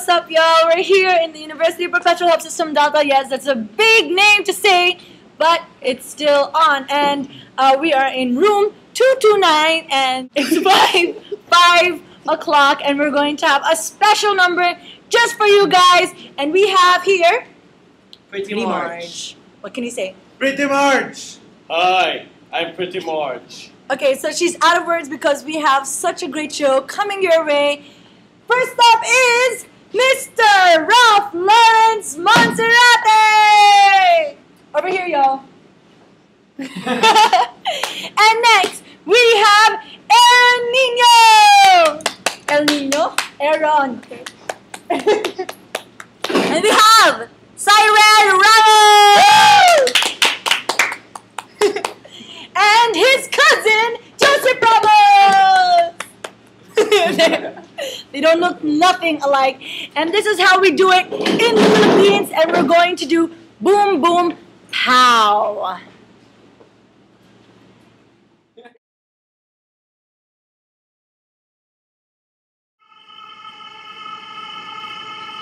What's up, y'all? We're here in the University of Perpetual Health System, Delta. Yes, that's a big name to say, but it's still on. And we are in room 229, and it's 5 o'clock, and we're going to have a special number just for you guys. And we have here... Pretty Marge. What can you say? Pretty Marge! Hi, I'm Pretty Marge. Okay, so she's out of words because we have such a great show coming your way. First up is Mr. Ralph Lawrence Monserrate! Over here, y'all. And next, we have El Niño! El Niño Errante. And we have Zairel Ramos! And his cousin, Joseph Ramos! They don't look nothing alike. And this is how we do it in the Philippines. And we're going to do Boom Boom Pow.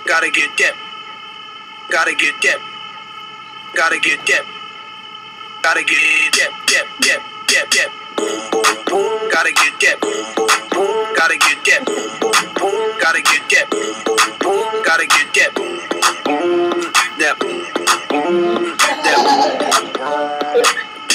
Gotta get dip. Gotta get dip. Gotta get dip. Gotta get dip, dip, dip, dip, dip. Boom, boom, boom. Gotta get dip. Boom, boom, boom. Gotta get dip. Boom, boom, boom. Gotta get dip. Boom, boom, boom. Gotta get dip. Boom, boom, boom. That boom, boom, boom. That boom.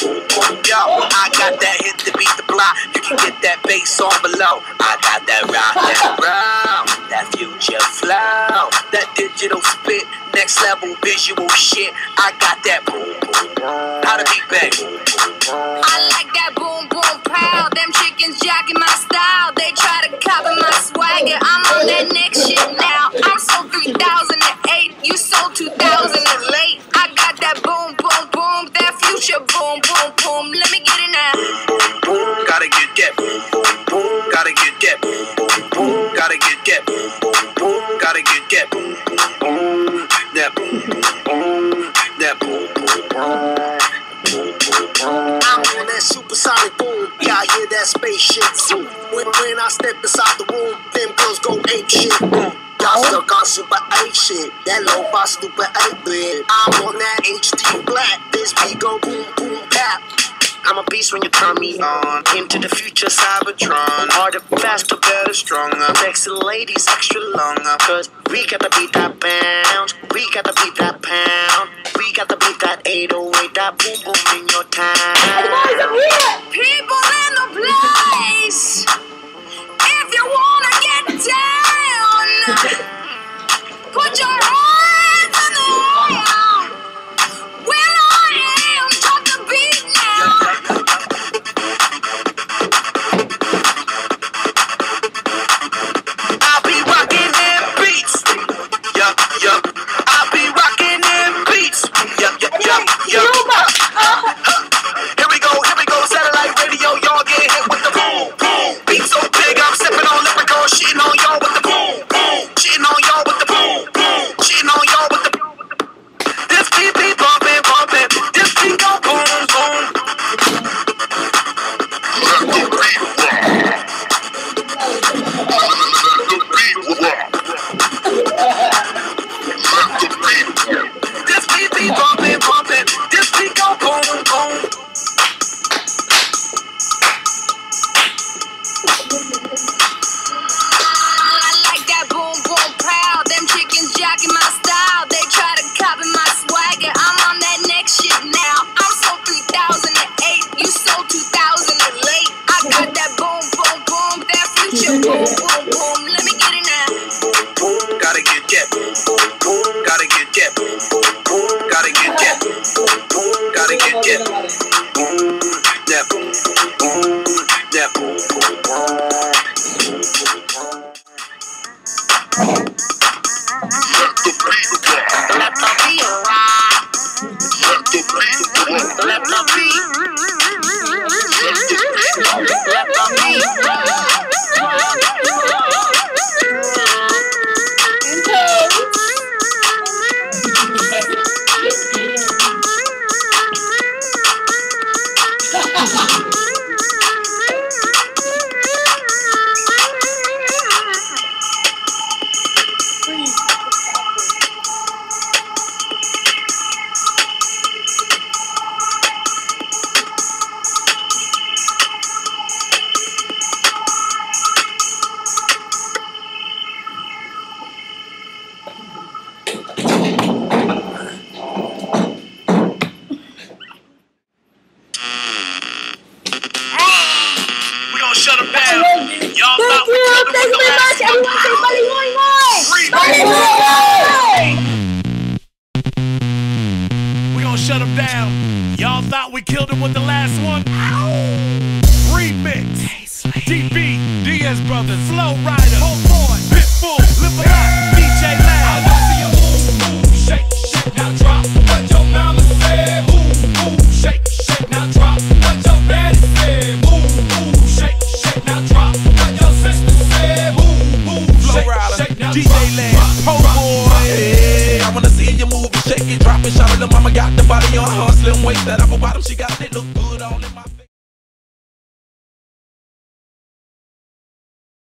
Yo, I got that hit to beat the block. You can get that bass on below. I got that rock, that round, that future flow, that digital spit, next level visual shit. I got that boom boom boom. How to beat back? I like that boom boom pow. Them chickens jacking my style. They try to copy my swagger. I'm on that next shit now. I'm sold 3008. You sold 2008. I got that boom boom boom. That future boom boom. Boom, boom, let me get it now. Boom, boom, boom, gotta get that. Boom, boom, boom, gotta get that. Boom, boom, boom, gotta get that. Boom, boom, boom, gotta get that. Boom, boom, boom, that boom, boom, that boom, boom. I'm on that supersonic boom. Yeah, I hear that spaceship zoom. When I step inside the room, them girls go ape shit. Boom. Y'all stuck on super 8 shit. That low by super 8 bit. I'm on that HD black. This beat go boom boom tap. I'm a beast when you turn me on. Into the future, Cybertron. Harder, faster, better, stronger. Sexy ladies, extra longer. Cause we gotta beat that pound. We gotta beat that pound. We gotta beat that 808. That boom boom in your time. Hey, boys, I'm here. People in the place. If you wanna get down. Put your hands in the air. Well, I am taught to beat now. I'll be rocking them beats. Yup, yup. I'll be rocking them beats. Yup, yup, yup, yup. Here we go, here we go. Satellite radio, y'all get hit with the boom, boom. Beat so big, I'm sipping on leprechaun, shitting on y'all with the boom, boom. Shitting on y'all with the boom, boom. Shitting on y'all with the boom. This beat be bumpin', bumpin'. This beat go boom, boom. Let the beat rock. Let the beat rock. Let the beat rock. This beat be bumpin', bumpin'. This beat go boom, boom. I like that boom, boom, pow. Them chickens jacking my style. They try to copy my swagger. I'm on that next shit now. I'm sold 3008. You sold 2008. I got that boom, boom, boom. That future boom, boom, boom. Let me get it now. Boom, boom, gotta get that. Boom, boom, boom. Gotta get that. Boom, boom, boom. Gotta get that. Boom, boom, gotta get that. Boom, that boom, boom, that boom, boom, boom. Let the beat rock. Let the beat rock. Let the beat. Let the beat rock. Let the beat rock. DJ Land, ho boy. Hey, I wanna see you move, shake it, drop it, shout it. The mama got the body on her slim waist. That upper bottom, she got it, look good all in my face.